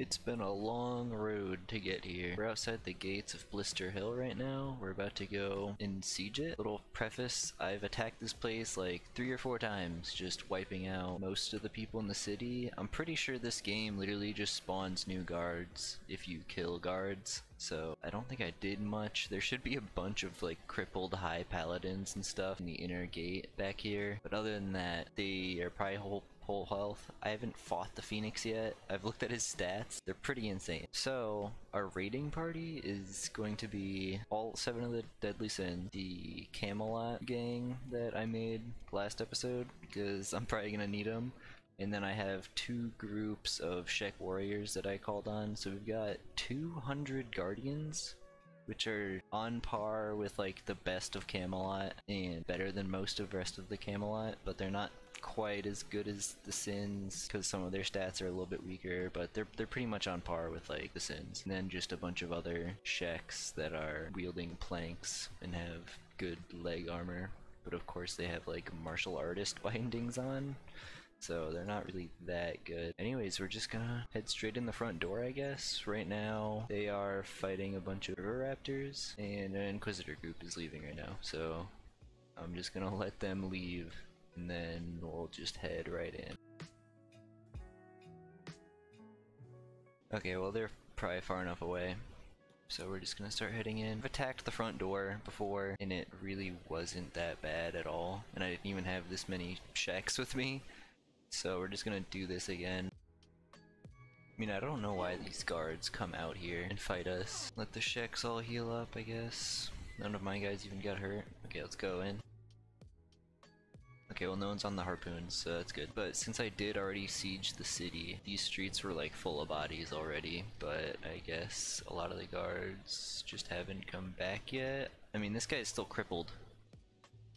It's been a long road to get here. We're outside the gates of Blister Hill right now. We're about to go and siege it. Little preface, I've attacked this place like 3 or 4 times, just wiping out most of the people in the city. I'm pretty sure this game literally just spawns new guards if you kill guards. So I don't think I did much. There should be a bunch of like crippled high paladins and stuff in the inner gate back here. But other than that, they are probably whole health. I haven't fought the Phoenix yet. I've looked at his stats. They're pretty insane. So our raiding party is going to be all 7 of the Deadly Sins, the Camelot gang that I made last episode, because I'm probably gonna need them. And then I have 2 groups of Shek warriors that I called on. So we've got 200 guardians, which are on par with like the best of Camelot and better than most of the rest of the Camelot, but they're not quite as good as the Sins because some of their stats are a little bit weaker, but they're pretty much on par with like the Sins. And then just a bunch of other Sheks that are wielding planks and have good leg armor, but of course they have like martial artist bindings on, so they're not really that good. Anyways, we're just gonna head straight in the front door, I guess. Right now, they are fighting a bunch of river raptors, and an Inquisitor group is leaving right now, so I'm just gonna let them leave, and then we'll just head right in. Okay, well, they're probably far enough away, so we're just gonna start heading in. I've attacked the front door before, and it really wasn't that bad at all, and I didn't even have this many Sheks with me. So we're just gonna do this again. I mean, I don't know why these guards come out here and fight us. Let the Sheks all heal up, I guess. None of my guys even got hurt. Okay, let's go in. Okay, well, no one's on the harpoons, so that's good. But since I did already siege the city, these streets were like full of bodies already, but I guess a lot of the guards just haven't come back yet. I mean, this guy is still crippled.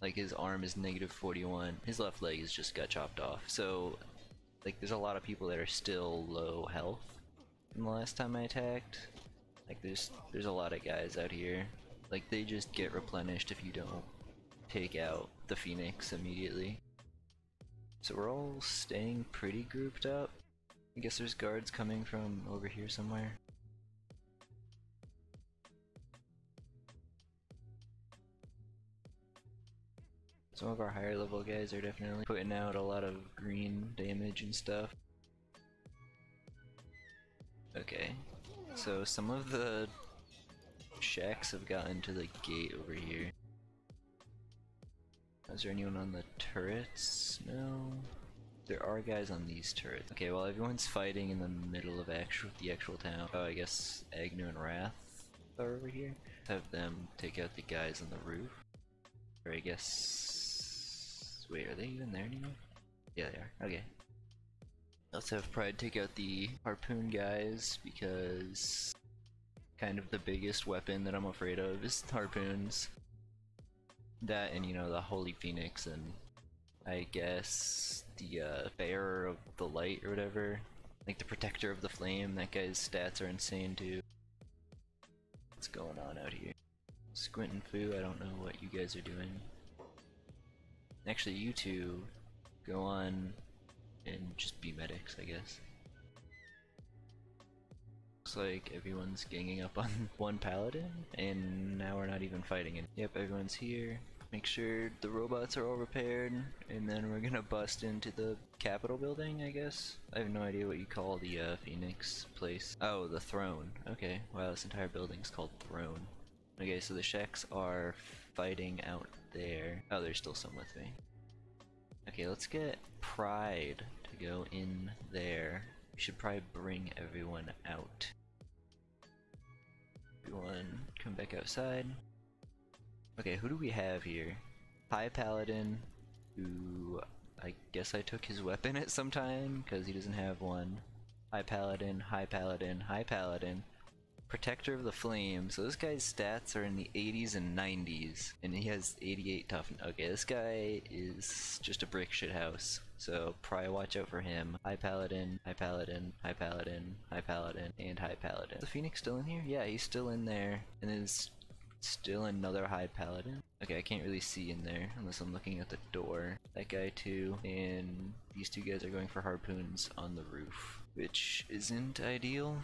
Like, his arm is -41. His left leg is just got chopped off. So, like, there's a lot of people that are still low health from the last time I attacked. Like, there's a lot of guys out here. Like, they just get replenished if you don't take out the Phoenix immediately. So we're all staying pretty grouped up. I guess there's guards coming from over here somewhere. Some of our higher level guys are definitely putting out a lot of green damage and stuff. Okay, so some of the Sheks have gotten to the gate over here. Is there anyone on the turrets? No. There are guys on these turrets. Okay, well, everyone's fighting in the middle of the actual town. Oh, I guess Agnew and Wrath are over here. Have them take out the guys on the roof. Or I guess... wait, are they even there anymore? Yeah, they are. Okay. Let's have Pride take out the harpoon guys, because kind of the biggest weapon that I'm afraid of is harpoons. That and, you know, the Holy Phoenix and I guess the Bearer of the Light or whatever. Like the Protector of the Flame, that guy's stats are insane too. What's going on out here? Squint and Foo, I don't know what you guys are doing. Actually, you two go on and just be medics, I guess. Looks like everyone's ganging up on one paladin, and now we're not even fighting it. Yep, everyone's here. Make sure the robots are all repaired, and then we're gonna bust into the Capitol building, I guess? I have no idea what you call the Phoenix place. Oh, the throne. Okay, wow, this entire building's called Throne. Okay, so the Sheks are fighting out there. Oh, there's still some with me. Okay, let's get Pride to go in there. We should probably bring everyone out. Everyone, come back outside. Okay, who do we have here? High Paladin, who I guess I took his weapon at some time, because he doesn't have one. High Paladin, High Paladin, High Paladin. Protector of the Flame, so this guy's stats are in the 80s and 90s, and he has 88 toughness. Okay, this guy is just a brick shit house, so probably watch out for him. High Paladin, High Paladin, High Paladin, High Paladin, and High Paladin. Is the Phoenix still in here? Yeah, he's still in there, and there's still another High Paladin. Okay, I can't really see in there unless I'm looking at the door. That guy too, and these two guys are going for harpoons on the roof. which isn't ideal.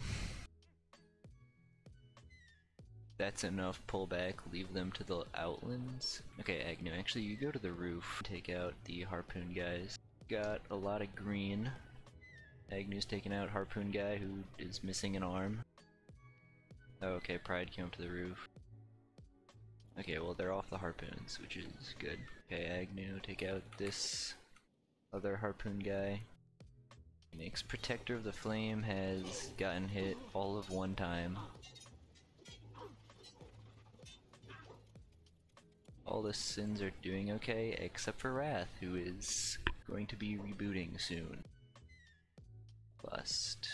That's enough pullback, leave them to the outlands. Okay, Agnew, actually you go to the roof, take out the harpoon guys. Got a lot of green. Agnew's taking out harpoon guy who is missing an arm. Oh, okay, Pride came up to the roof. Okay, well they're off the harpoons, which is good. Okay, Agnew, take out this other harpoon guy. Phoenix, Protector of the Flame has gotten hit all of one time. All the sins are doing okay, except for Wrath, who is going to be rebooting soon. Bust.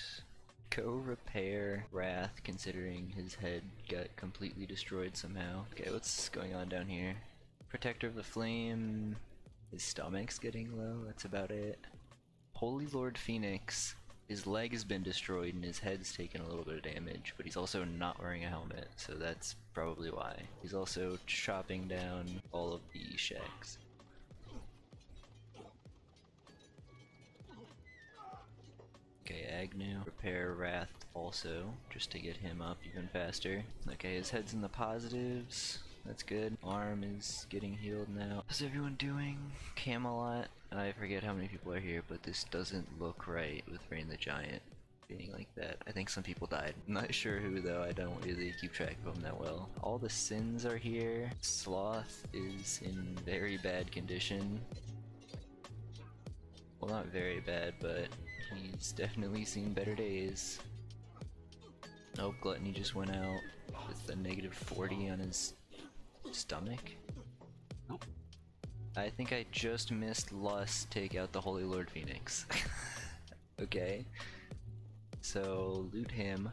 Co-repair Wrath, considering his head got completely destroyed somehow. Okay, what's going on down here? Protector of the Flame, his stomach's getting low, that's about it. Holy Lord Phoenix, his leg has been destroyed and his head's taken a little bit of damage, but he's also not wearing a helmet, so that's probably why. He's also chopping down all of the Sheks. Okay, Agnew, repair Wrath also, just to get him up even faster. Okay, his head's in the positives, that's good. Arm is getting healed now. How's everyone doing? Camelot, I forget how many people are here, but this doesn't look right with Rain the Giant being like that. I think some people died. I'm not sure who though, I don't really keep track of them that well. All the sins are here. Sloth is in very bad condition. Well, not very bad, but he's definitely seen better days. Oh, Gluttony just went out with a negative 40 on his stomach. I think I just missed Lust take out the Holy Lord Phoenix. Okay, so loot him.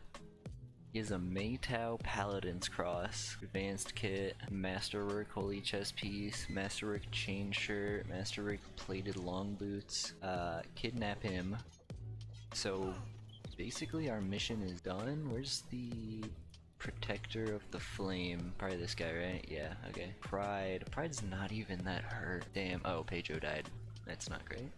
He has a Mei Paladin's Cross, Advanced Kit, Masterwork Holy Chest Piece, Masterwork Chain Shirt, Masterwork Plated Long Boots. Kidnap him. So basically our mission is done. Where's the Protector of the Flame? Probably this guy, right? Yeah, okay. Pride. Pride's not even that hurt. Damn. Oh, Pedro died. That's not great.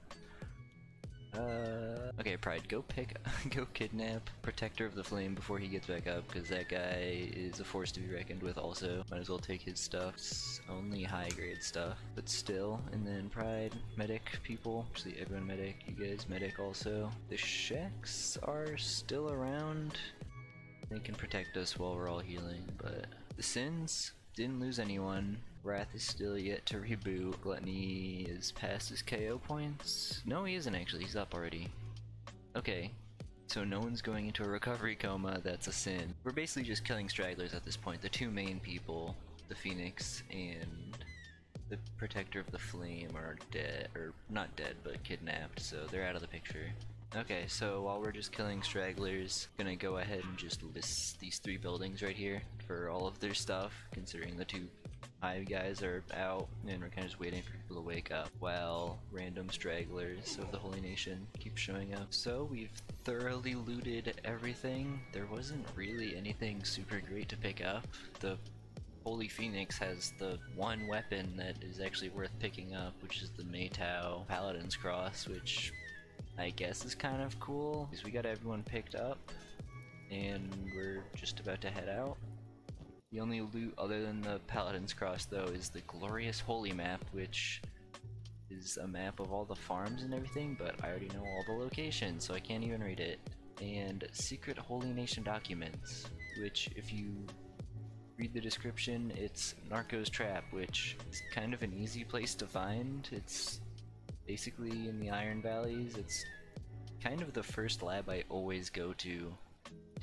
Okay, Pride, go pick, go kidnap Protector of the Flame before he gets back up, because that guy is a force to be reckoned with also. Might as well take his stuff. It's only high-grade stuff, but still. And then Pride, medic people. Actually, everyone medic. You guys medic also. The Sheks are still around. They can protect us while we're all healing, but the sins didn't lose anyone. Wrath is still yet to reboot. Gluttony is past his KO points. No, he isn't actually, he's up already. Okay, so no one's going into a recovery coma, that's a sin. We're basically just killing stragglers at this point. The two main people, the Phoenix and the Protector of the Flame, are dead, or not dead, but kidnapped, so they're out of the picture. Okay, so while we're just killing stragglers, gonna go ahead and just list these three buildings right here for all of their stuff, considering the two hive guys are out and we're kind of just waiting for people to wake up while random stragglers of the Holy Nation keep showing up. So we've thoroughly looted everything. There wasn't really anything super great to pick up. The Holy Phoenix has the one weapon that is actually worth picking up, which is the Mei Paladin's Cross, which I guess is kind of cool, because we got everyone picked up and we're just about to head out. The only loot other than the Paladin's Cross though is the Glorious Holy Map, which is a map of all the farms and everything, but I already know all the locations so I can't even read it. And Secret Holy Nation Documents, which if you read the description, it's Narco's Trap, which is kind of an easy place to find. It's basically in the Iron Valleys. It's kind of the first lab I always go to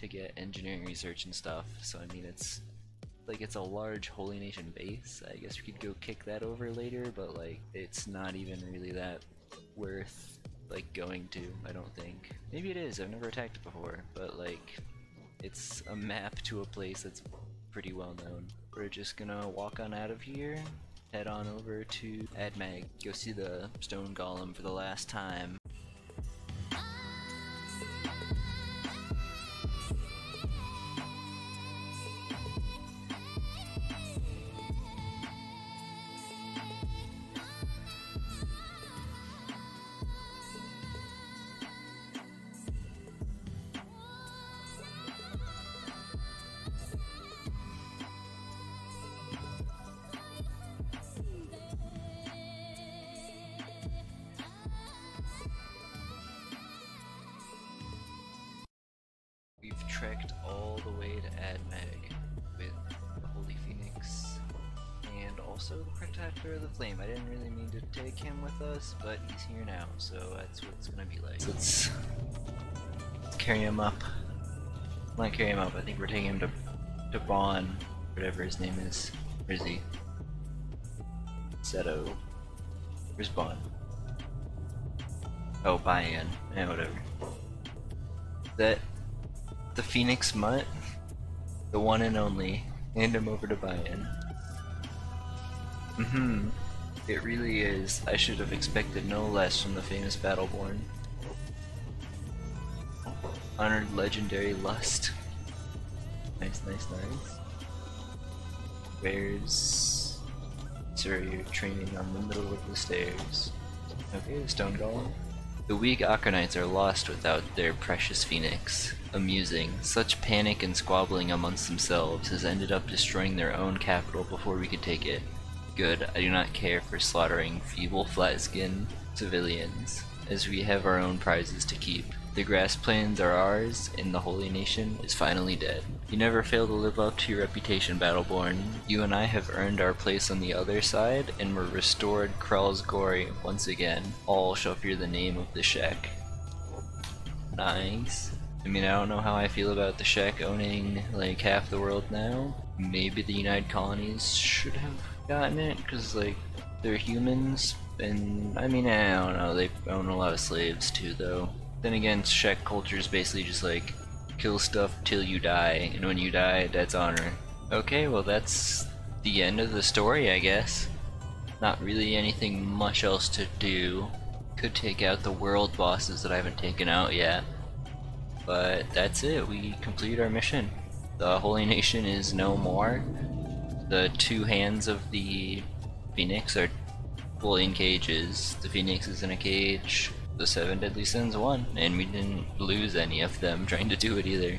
get engineering research and stuff, so I mean it's like it's a large Holy Nation base. I guess we could go kick that over later, but like it's not even really that worth like going to, I don't think. Maybe it is, I've never attacked it before, but like it's a map to a place that's pretty well known. We're just gonna walk on out of here. Head on over to Admag, go see the stone golem for the last time. Protector of the Flame. I didn't really mean to take him with us, but he's here now, so that's what it's gonna be like. Let's carry him up. Not carry him up, I think we're taking him to Bayan, whatever his name is. Where is he? Zeto. Where's Bayan? Oh, Bayan. Yeah, whatever. That the Phoenix mutt, the one and only, hand him over to Bayan. It really is. I should have expected no less from the famous Battleborn. Honored legendary lust. Nice, nice, nice. Where's... Sorry, you're training on the middle of the stairs. Okay, stone golem. The weak Akronites are lost without their precious Phoenix. Amusing. Such panic and squabbling amongst themselves has ended up destroying their own capital before we could take it. Good, I do not care for slaughtering feeble flat-skinned civilians, as we have our own prizes to keep. The grass plains are ours, and the Holy Nation is finally dead. You never fail to live up to your reputation, Battleborn. You and I have earned our place on the other side, and were restored Krell's glory once again. All shall fear the name of the Shek. Nice. I mean, I don't know how I feel about the Shek owning, like, half the world now. Maybe the United Colonies should have gotten it, because, like, they're humans, and, I mean, I don't know, they own a lot of slaves, too, though. Then again, Shek culture is basically just like, kill stuff till you die, and when you die, that's honor. Okay, well that's the end of the story, I guess. Not really anything much else to do. Could take out the world bosses that I haven't taken out yet. But that's it, we completed our mission. The Holy Nation is no more. The two hands of the Phoenix are fully in cages. The Phoenix is in a cage. The Seven Deadly Sins won, and we didn't lose any of them trying to do it either.